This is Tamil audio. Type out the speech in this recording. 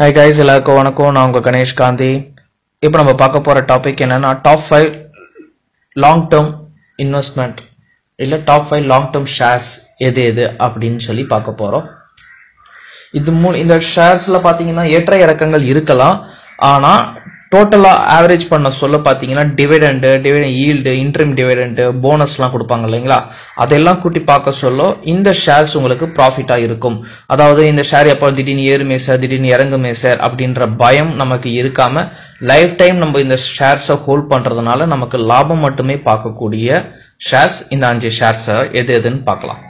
Hi guys, எல்லாருக்கும் வணக்கம். நான் உங்க கணேஷ் காந்தி. இப்போ நம்ம பார்க்க போற டாபிக் என்னன்னா டாப் 5 லாங் டர்ம் இன்வெஸ்ட்மென்ட் இல்ல டாப் 5 லாங் டர்ம் ஷேர்ஸ் எது எது அப்படினு சொல்லி பார்க்க போறோம். இந்த ஷேர்ஸ்ல பாத்தீங்கன்னா ஏற்ற இறக்கங்கள் இருக்கலாம். ஆனா டோட்டலா ஆவரேஜ் பண்ண சொல்ல பாத்தீங்கன்னா டிவிடெண்ட் ஈல்ட், இன்ட்ரீம் டிவிடெண்ட், போனஸ்லாம் கொடுப்பாங்க இல்லைங்களா, அதெல்லாம் கூட்டி பார்க்க சொல்ல இந்த ஷேர்ஸ் உங்களுக்கு ப்ராஃபிட்டா இருக்கும். அதாவது இந்த ஷேர் எப்போ திடீர்னு ஏறுமே சார், திடீர்னு இறங்குமே சார் அப்படின்ற பயம் நமக்கு இருக்காம லைஃப் டைம் நம்ம இந்த ஷேர்ஸை ஹோல்ட் பண்றதுனால நமக்கு லாபம் மட்டுமே பார்க்கக்கூடிய ஷேர்ஸ் இந்த 5 ஷேர்ஸ் எது எதுன்னு பார்க்கலாம்.